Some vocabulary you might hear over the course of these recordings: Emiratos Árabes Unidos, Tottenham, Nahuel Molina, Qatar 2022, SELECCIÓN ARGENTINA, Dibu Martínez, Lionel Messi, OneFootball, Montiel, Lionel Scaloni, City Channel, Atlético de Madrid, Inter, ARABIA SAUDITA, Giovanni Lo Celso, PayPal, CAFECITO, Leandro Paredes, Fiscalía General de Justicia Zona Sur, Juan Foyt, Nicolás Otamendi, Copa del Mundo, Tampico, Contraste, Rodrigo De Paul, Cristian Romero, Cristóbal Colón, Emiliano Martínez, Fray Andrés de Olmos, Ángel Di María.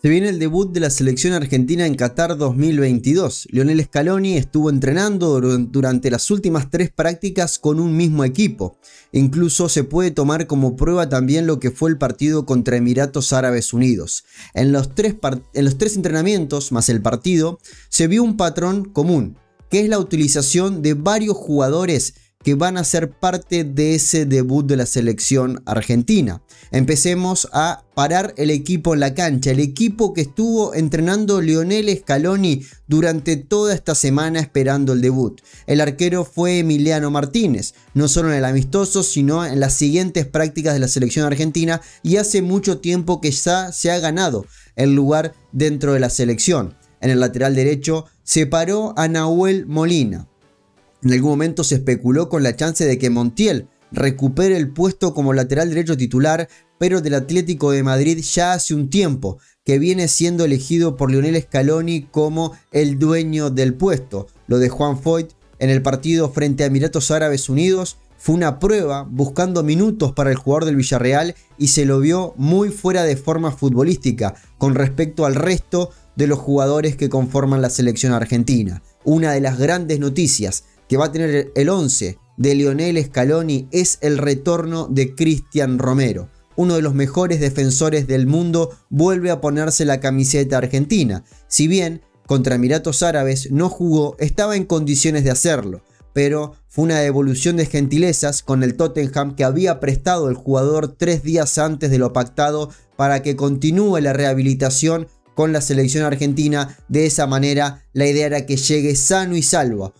Se viene el debut de la selección argentina en Qatar 2022. Lionel Scaloni estuvo entrenando durante las últimas 3 prácticas con un mismo equipo. Incluso se puede tomar como prueba también lo que fue el partido contra Emiratos Árabes Unidos. En los tres entrenamientos, más el partido, se vio un patrón común, que es la utilización de varios jugadores que van a ser parte de ese debut de la selección argentina. Empecemos a parar el equipo en la cancha, el equipo que estuvo entrenando Lionel Scaloni durante toda esta semana esperando el debut. El arquero fue Emiliano Martínez, no solo en el amistoso, sino en las siguientes prácticas de la selección argentina, y hace mucho tiempo que ya se ha ganado el lugar dentro de la selección. En el lateral derecho se paró a Nahuel Molina. En algún momento se especuló con la chance de que Montiel recupere el puesto como lateral derecho titular, pero del Atlético de Madrid ya hace un tiempo que viene siendo elegido por Lionel Scaloni como el dueño del puesto. Lo de Juan Foyt en el partido frente a Emiratos Árabes Unidos fue una prueba buscando minutos para el jugador del Villarreal y se lo vio muy fuera de forma futbolística con respecto al resto de los jugadores que conforman la selección argentina. Una de las grandes noticias que va a tener el 11 de Lionel Scaloni es el retorno de Cristian Romero. Uno de los mejores defensores del mundo vuelve a ponerse la camiseta argentina. Si bien contra Emiratos Árabes no jugó, estaba en condiciones de hacerlo, pero fue una devolución de gentilezas con el Tottenham que había prestado el jugador 3 días antes de lo pactado para que continúe la rehabilitación con la selección argentina. De esa manera la idea era que llegue sano y salvo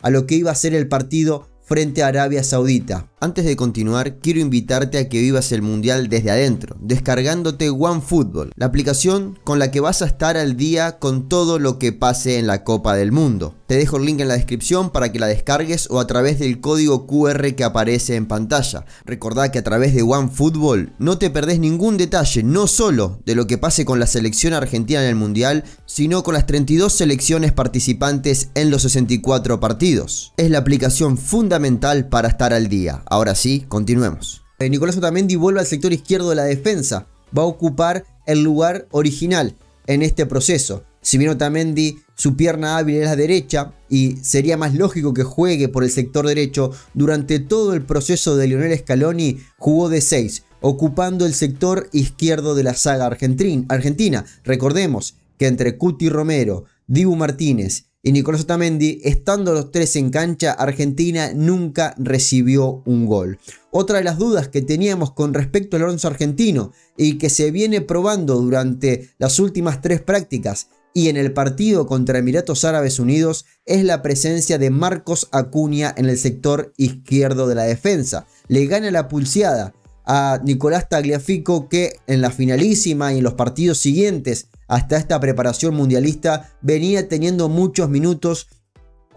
a lo que iba a ser el partido frente a Arabia Saudita. Antes de continuar, quiero invitarte a que vivas el Mundial desde adentro, descargándote OneFootball, la aplicación con la que vas a estar al día con todo lo que pase en la Copa del Mundo. Te dejo el link en la descripción para que la descargues o a través del código QR que aparece en pantalla. Recordá que a través de OneFootball no te perdés ningún detalle, no solo de lo que pase con la selección argentina en el Mundial, sino con las 32 selecciones participantes en los 64 partidos. Es la aplicación fundamental para estar al día. Ahora sí, continuemos. Nicolás Otamendi vuelve al sector izquierdo de la defensa. Va a ocupar el lugar original en este proceso. Si bien Otamendi, su pierna hábil es la derecha y sería más lógico que juegue por el sector derecho, durante todo el proceso de Lionel Scaloni jugó de 6, ocupando el sector izquierdo de la saga argentina. Recordemos que entre Cuti Romero, Dibu Martínez y Nicolás Otamendi, estando los 3 en cancha, Argentina nunca recibió un gol. Otra de las dudas que teníamos con respecto al once argentino y que se viene probando durante las últimas 3 prácticas y en el partido contra Emiratos Árabes Unidos es la presencia de Marcos Acuña en el sector izquierdo de la defensa. Le gana la pulseada a Nicolás Tagliafico, que en la finalísima y en los partidos siguientes hasta esta preparación mundialista venía teniendo muchos minutos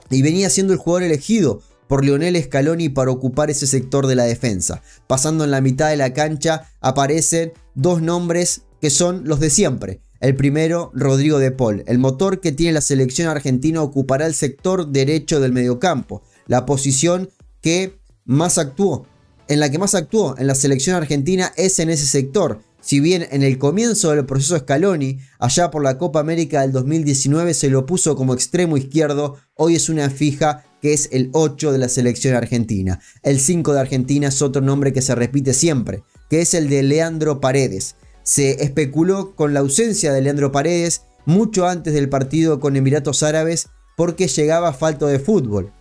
y venía siendo el jugador elegido por Lionel Scaloni para ocupar ese sector de la defensa. Pasando en la mitad de la cancha aparecen 2 nombres que son los de siempre. El primero, Rodrigo De Paul, el motor que tiene la selección argentina, ocupará el sector derecho del mediocampo, la posición que más actuó, en la selección argentina es en ese sector. Si bien en el comienzo del proceso Scaloni, allá por la Copa América del 2019 se lo puso como extremo izquierdo, hoy es una fija que es el 8 de la selección argentina. El 5 de Argentina es otro nombre que se repite siempre, que es el de Leandro Paredes. Se especuló con la ausencia de Leandro Paredes mucho antes del partido con Emiratos Árabes porque llegaba falto de fútbol.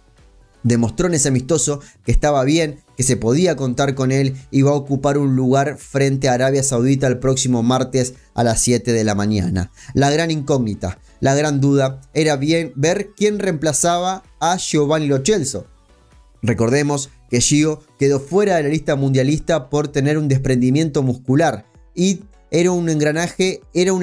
Demostró en ese amistoso que estaba bien, que se podía contar con él y va a ocupar un lugar frente a Arabia Saudita el próximo martes a las 7 de la mañana. La gran incógnita, la gran duda era bien ver quién reemplazaba a Giovanni Lo Celso. Recordemos que Gio quedó fuera de la lista mundialista por tener un desprendimiento muscular y era un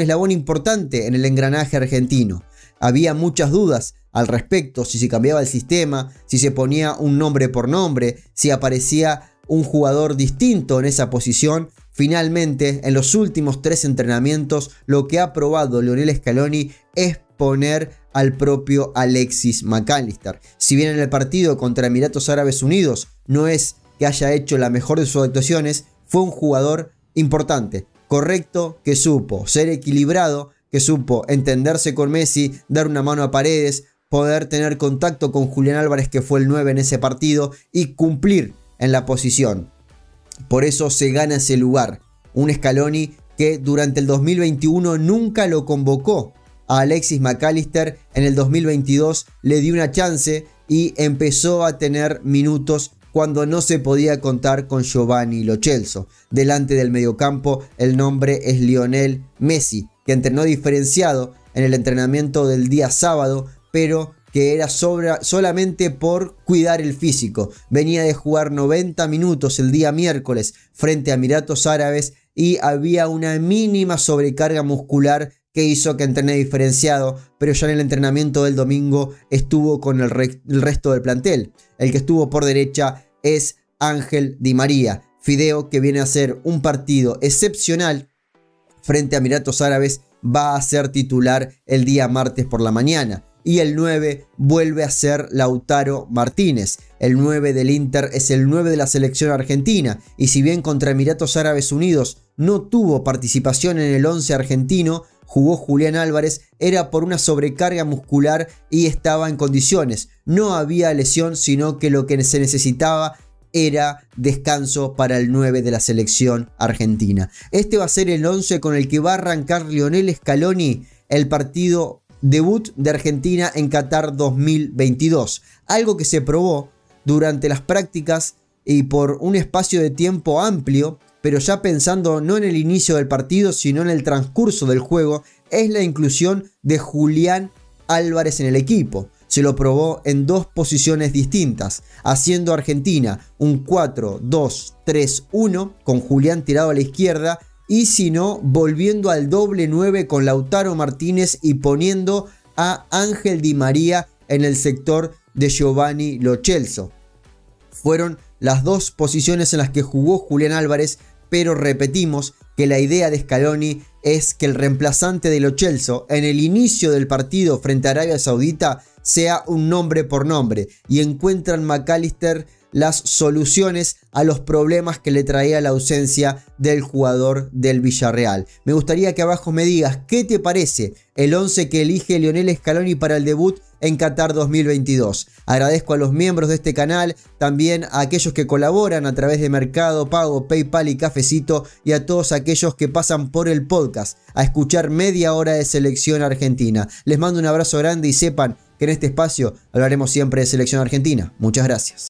eslabón importante en el engranaje argentino. Había muchas dudas al respecto, si se cambiaba el sistema, si se ponía un nombre por nombre, si aparecía un jugador distinto en esa posición. Finalmente, en los últimos 3 entrenamientos, lo que ha probado Lionel Scaloni es poner al propio Alexis Mac Allister. Si bien en el partido contra Emiratos Árabes Unidos no es que haya hecho la mejor de sus actuaciones, fue un jugador importante correcto, que supo ser equilibrado, que supo entenderse con Messi, dar una mano a Paredes, poder tener contacto con Julián Álvarez, que fue el 9 en ese partido, y cumplir en la posición. Por eso se gana ese lugar. Un Scaloni que durante el 2021 nunca lo convocó a Alexis Mac Allister, en el 2022 le dio una chance y empezó a tener minutos cuando no se podía contar con Giovanni Lo Celso. Delante del mediocampo el nombre es Lionel Messi, que entrenó diferenciado en el entrenamiento del día sábado, pero que era solamente por cuidar el físico. Venía de jugar 90 minutos el día miércoles frente a Emiratos Árabes y había una mínima sobrecarga muscular que hizo que entrené diferenciado, pero ya en el entrenamiento del domingo estuvo con el resto del plantel. El que estuvo por derecha es Ángel Di María, Fideo, que viene a hacer un partido excepcional frente a Emiratos Árabes, va a ser titular el día martes por la mañana. Y el 9 vuelve a ser Lautaro Martínez. El 9 del Inter es el 9 de la selección argentina. Y si bien contra Emiratos Árabes Unidos no tuvo participación en el 11 argentino, jugó Julián Álvarez, era por una sobrecarga muscular y estaba en condiciones. No había lesión, sino que lo que se necesitaba era descanso para el 9 de la selección argentina. Este va a ser el 11 con el que va a arrancar Lionel Scaloni el partido debut de Argentina en Qatar 2022, algo que se probó durante las prácticas y por un espacio de tiempo amplio, pero ya pensando no en el inicio del partido, sino en el transcurso del juego, es la inclusión de Julián Álvarez en el equipo. Se lo probó en dos posiciones distintas, haciendo Argentina un 4-2-3-1 con Julián tirado a la izquierda, y si no, volviendo al doble 9 con Lautaro Martínez y poniendo a Ángel Di María en el sector de Giovanni Lo Celso. Fueron las dos posiciones en las que jugó Julián Álvarez, pero repetimos que la idea de Scaloni es que el reemplazante de Lo Celso en el inicio del partido frente a Arabia Saudita sea un nombre por nombre, y encuentran Mac Allister las soluciones a los problemas que le traía la ausencia del jugador del Villarreal. Me gustaría que abajo me digas qué te parece el 11 que elige Lionel Scaloni para el debut en Qatar 2022. Agradezco a los miembros de este canal, también a aquellos que colaboran a través de Mercado Pago, PayPal y Cafecito, y a todos aquellos que pasan por el podcast a escuchar media hora de selección argentina. Les mando un abrazo grande y sepan que en este espacio hablaremos siempre de selección argentina. Muchas gracias.